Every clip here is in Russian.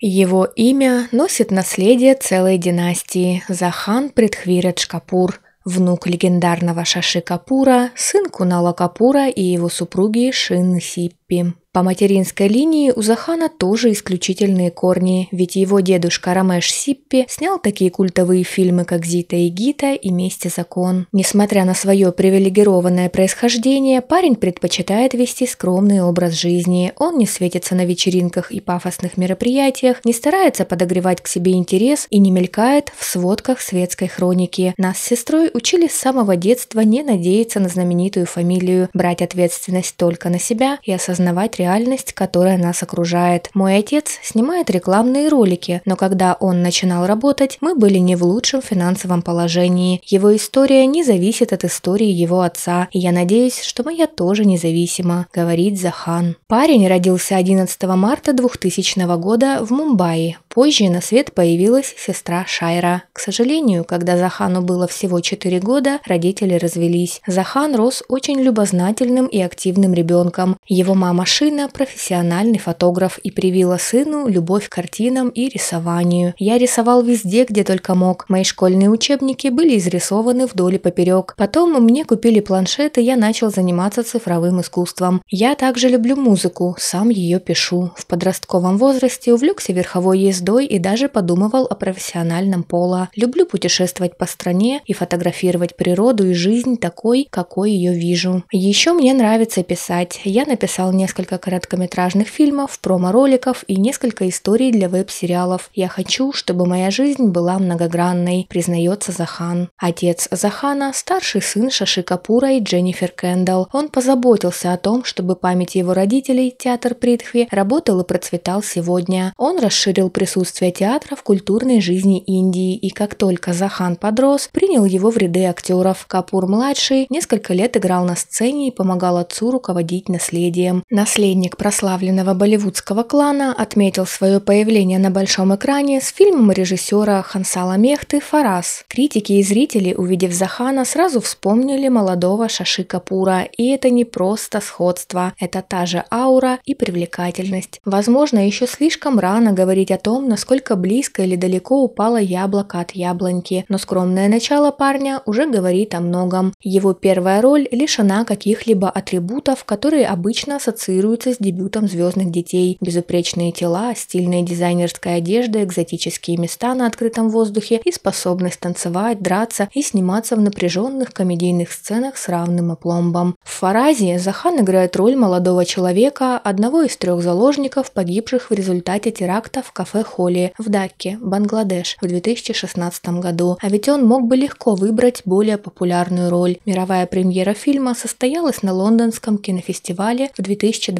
Его имя носит наследие целой династии – Захан Притхвирадж Капур, внук легендарного Шаши Капура, сын Кунала Капура и его супруги Шины Сиппи. По материнской линии у Захана тоже исключительные корни, ведь его дедушка Рамеш Сиппи снял такие культовые фильмы, как «Зита и Гита» и «Месть и закон». Несмотря на свое привилегированное происхождение, парень предпочитает вести скромный образ жизни. Он не светится на вечеринках и пафосных мероприятиях, не старается подогревать к себе интерес и не мелькает в сводках светской хроники. Нас с сестрой учили с самого детства не надеяться на знаменитую фамилию, брать ответственность только на себя и осознавать реальность, которая нас окружает. Мой отец снимает рекламные ролики, но когда он начинал работать, мы были не в лучшем финансовом положении. Его история не зависит от истории его отца, и я надеюсь, что моя тоже независима, говорит Захан. Парень родился 11 марта 2000 года в Мумбаи. Позже на свет появилась сестра Шайра. К сожалению, когда Захану было всего 4 года, родители развелись. Захан рос очень любознательным и активным ребенком. Его мама Шина – профессиональный фотограф и привила сыну любовь к картинам и рисованию. «Я рисовал везде, где только мог. Мои школьные учебники были изрисованы вдоль и поперек. Потом мне купили планшет, и я начал заниматься цифровым искусством. Я также люблю музыку, сам ее пишу. В подростковом возрасте увлекся верховой ездой и даже подумывал о профессиональном поло. Люблю путешествовать по стране и фотографировать природу и жизнь такой, какой ее вижу. Еще мне нравится писать. Я написал несколько короткометражных фильмов, промо-роликов и несколько историй для веб-сериалов. Я хочу, чтобы моя жизнь была многогранной», – признается Захан. Отец Захана – старший сын Шаши Капура и Дженнифер Кендалл. Он позаботился о том, чтобы память его родителей, театр Притхви, работал и процветал сегодня. Он расширил присутствие театра в культурной жизни Индии, и как только Захан подрос, принял его в ряды актеров. Капур-младший несколько лет играл на сцене и помогал отцу руководить наследием. Наследник прославленного болливудского клана отметил свое появление на большом экране с фильмом режиссера Хансала Мехты «Фараз». Критики и зрители, увидев Захана, сразу вспомнили молодого Шаши Капура, и это не просто сходство, это та же аура и привлекательность. Возможно, еще слишком рано говорить о том, насколько близко или далеко упало яблоко от яблоньки, но скромное начало парня уже говорит о многом. Его первая роль лишена каких-либо атрибутов, которые обычно ассоциируются с дебютом звездных детей. Безупречные тела, стильная дизайнерская одежда, экзотические места на открытом воздухе и способность танцевать, драться и сниматься в напряженных комедийных сценах с равным апломбом. В «Фаразе» Захан играет роль молодого человека, одного из 3 заложников, погибших в результате теракта в кафе Холли в Дакке, Бангладеш, в 2016 году. А ведь он мог бы легко выбрать более популярную роль. Мировая премьера фильма состоялась на лондонском кинофестивале в 2022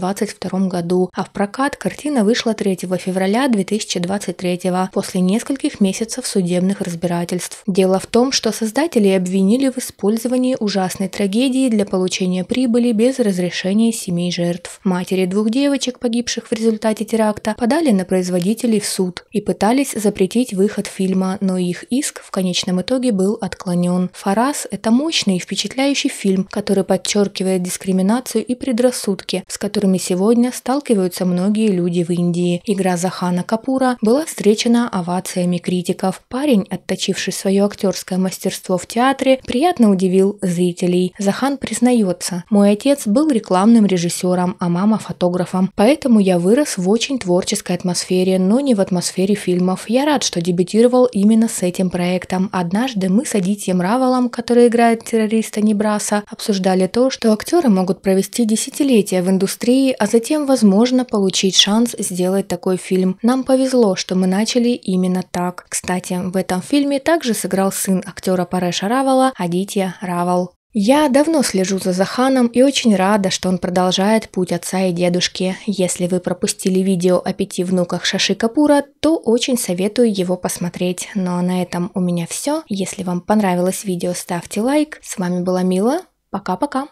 году, а в прокат картина вышла 3 февраля 2023 после нескольких месяцев судебных разбирательств. Дело в том, что создатели обвинили в использовании ужасной трагедии для получения прибыли без разрешения семей жертв. Матери 2 девочек, погибших в результате теракта, подали на производителей в суд и пытались запретить выход фильма, но их иск в конечном итоге был отклонен. «Фараз» – это мощный и впечатляющий фильм, который подчеркивает дискриминацию и предрассудки, с которыми сегодня сталкиваются многие люди в Индии. Игра Захана Капура была встречена овациями критиков. Парень, отточивший свое актерское мастерство в театре, приятно удивил зрителей. Захан признается: «Мой отец был рекламным режиссером, а мама – фотографом, поэтому я вырос в очень творческой атмосфере, но не в атмосфере фильмов. Я рад, что дебютировал именно с этим проектом. Однажды мы с Адитьем Равалом, который играет террориста Небраса, обсуждали то, что актеры могут провести десятилетия в индустрии, а затем, возможно, получить шанс сделать такой фильм. Нам повезло, что мы начали именно так». Кстати, в этом фильме также сыграл сын актера Пареша Равала, Адитья Равал. «Я давно слежу за Заханом и очень рада, что он продолжает путь отца и дедушки. Если вы пропустили видео о 5 внуках Шаши Капура, то очень советую его посмотреть. Ну а на этом у меня все. Если вам понравилось видео, ставьте лайк. С вами была Мила. Пока-пока».